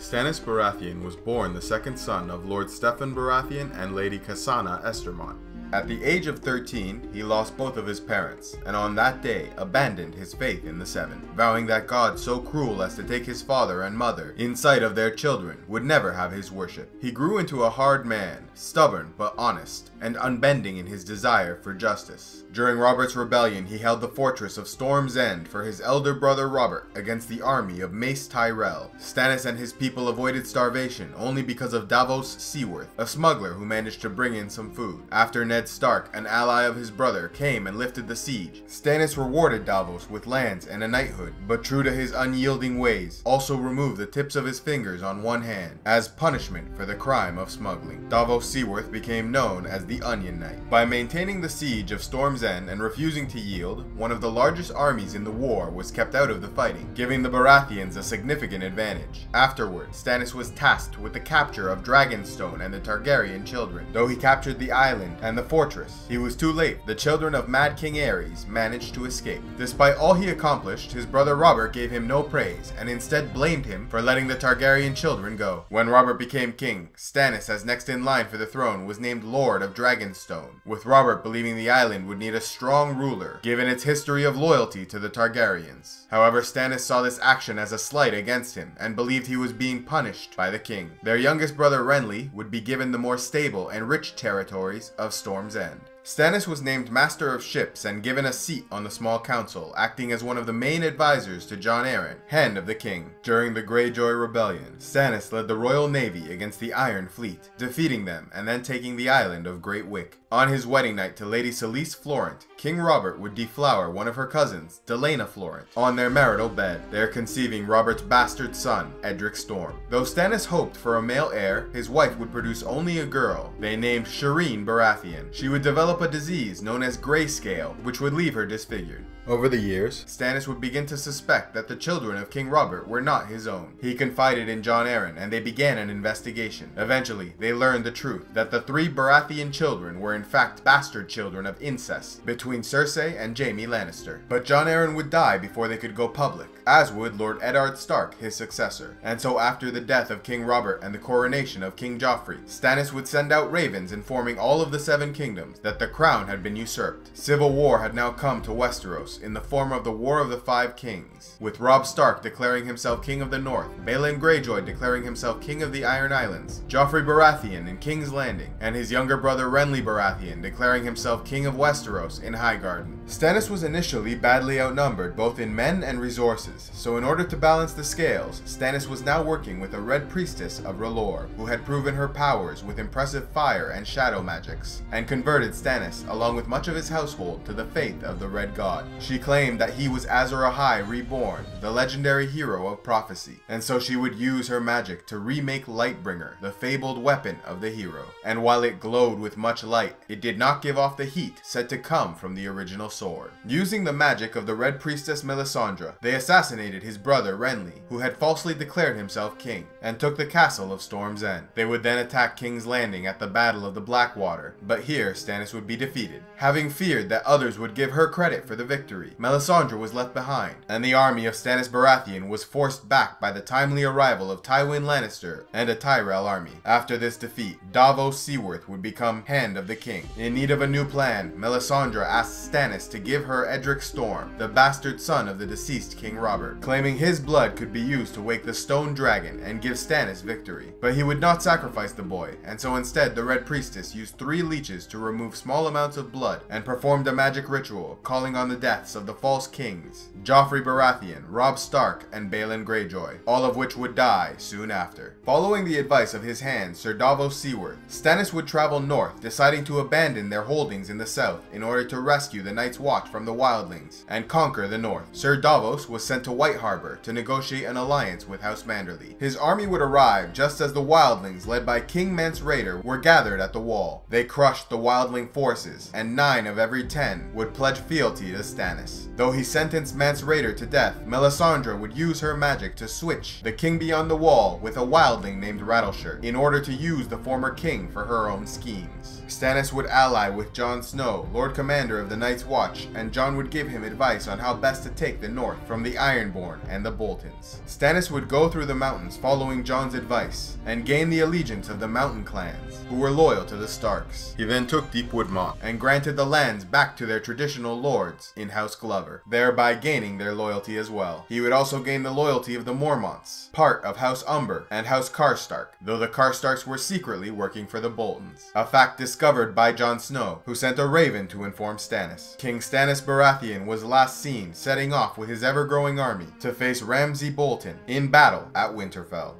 Stannis Baratheon was born the second son of Lord Stefan Baratheon and Lady Cassana Estermont. At the age of 13, he lost both of his parents, and on that day abandoned his faith in the Seven, vowing that God so cruel as to take his father and mother in sight of their children would never have his worship. He grew into a hard man, stubborn but honest, and unbending in his desire for justice. During Robert's rebellion, he held the fortress of Storm's End for his elder brother Robert against the army of Mace Tyrell. Stannis and his people avoided starvation only because of Davos Seaworth, a smuggler who managed to bring in some food. After Ned Stark, an ally of his brother, came and lifted the siege, Stannis rewarded Davos with lands and a knighthood, but true to his unyielding ways, also removed the tips of his fingers on one hand as punishment for the crime of smuggling. Davos Seaworth became known as the Onion Knight. By maintaining the siege of Storm's End and refusing to yield, one of the largest armies in the war was kept out of the fighting, giving the Baratheons a significant advantage. Afterward, Stannis was tasked with the capture of Dragonstone and the Targaryen children. Though he captured the island and the fortress, he was too late. The children of Mad King Aerys managed to escape. Despite all he accomplished, his brother Robert gave him no praise and instead blamed him for letting the Targaryen children go. When Robert became king, Stannis, as next in line for the throne, was named Lord of Dragonstone, with Robert believing the island would need a strong ruler, given its history of loyalty to the Targaryens. However, Stannis saw this action as a slight against him and believed he was being punished by the king. Their youngest brother Renly would be given the more stable and rich territories of Storm's End. Stannis was named Master of Ships and given a seat on the small council, acting as one of the main advisors to Jon Arryn, Hand of the King. During the Greyjoy Rebellion, Stannis led the Royal Navy against the Iron Fleet, defeating them and then taking the island of Great Wyk. On his wedding night to Lady Selyse Florent, King Robert would deflower one of her cousins, Delaina Florent, on their marital bed. They are conceiving Robert's bastard son, Edric Storm. Though Stannis hoped for a male heir, his wife would produce only a girl. They named Shireen Baratheon. She would develop a disease known as grayscale, which would leave her disfigured. Over the years, Stannis would begin to suspect that the children of King Robert were not his own. He confided in Jon Arryn, and they began an investigation. Eventually, they learned the truth, that the three Baratheon children were in fact bastard children of incest between Cersei and Jaime Lannister. But Jon Arryn would die before they could go public, as would Lord Eddard Stark, his successor. And so after the death of King Robert and the coronation of King Joffrey, Stannis would send out ravens informing all of the Seven Kingdoms that the crown had been usurped. Civil war had now come to Westeros, in the form of the War of the Five Kings, with Robb Stark declaring himself King of the North, Balon Greyjoy declaring himself King of the Iron Islands, Joffrey Baratheon in King's Landing, and his younger brother Renly Baratheon declaring himself King of Westeros in Highgarden. Stannis was initially badly outnumbered both in men and resources, so in order to balance the scales, Stannis was now working with a Red Priestess of R'hllor, who had proven her powers with impressive fire and shadow magics, and converted Stannis, along with much of his household, to the faith of the Red God. She claimed that he was Azor-ahai reborn, the legendary hero of prophecy, and so she would use her magic to remake Lightbringer, the fabled weapon of the hero. And while it glowed with much light, it did not give off the heat said to come from the original sword. Using the magic of the Red Priestess Melisandre, they assassinated his brother Renly, who had falsely declared himself king, and took the castle of Storm's End. They would then attack King's Landing at the Battle of the Blackwater, but here Stannis would be defeated. Having feared that others would give her credit for the victory, Melisandre was left behind, and the army of Stannis Baratheon was forced back by the timely arrival of Tywin Lannister and a Tyrell army. After this defeat, Davos Seaworth would become Hand of the King. In need of a new plan, Melisandre asked Stannis to give her Edric Storm, the bastard son of the deceased King Robert, claiming his blood could be used to wake the Stone Dragon and give Stannis victory. But he would not sacrifice the boy, and so instead the Red Priestess used 3 leeches to remove small amounts of blood and performed a magic ritual, calling on the death of the false kings, Joffrey Baratheon, Robb Stark, and Balon Greyjoy, all of which would die soon after. Following the advice of his hand, Sir Davos Seaworth, Stannis would travel north, deciding to abandon their holdings in the south in order to rescue the Night's Watch from the Wildlings and conquer the north. Sir Davos was sent to White Harbor to negotiate an alliance with House Manderly. His army would arrive just as the Wildlings, led by King Mance Rayder, were gathered at the wall. They crushed the Wildling force forces, and 9 of every 10 would pledge fealty to Stannis. Though he sentenced Mance Rayder to death, Melisandre would use her magic to switch the king beyond the wall with a wildling named Rattleshirt in order to use the former king for her own schemes. Stannis would ally with Jon Snow, Lord Commander of the Night's Watch, and Jon would give him advice on how best to take the north from the Ironborn and the Boltons. Stannis would go through the mountains following Jon's advice and gain the allegiance of the mountain clans, who were loyal to the Starks. He then took Deepwood Mott and granted the lands back to their traditional lords in House Glover, thereby gaining their loyalty as well. He would also gain the loyalty of the Mormonts, part of House Umber and House Karstark, though the Karstarks were secretly working for the Boltons, a fact discovered by Jon Snow, who sent a raven to inform Stannis. King Stannis Baratheon was last seen setting off with his ever-growing army to face Ramsay Bolton in battle at Winterfell.